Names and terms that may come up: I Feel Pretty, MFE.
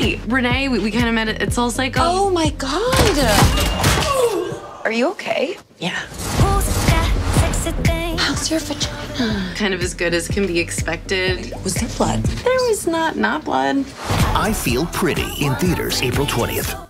Hey, Renee, we kind of met at Soul Cycle. Oh my God. Are you okay? Yeah. How's your vagina? Kind of as good as can be expected. Was there blood? There was not blood. I Feel Pretty in theaters April 20th.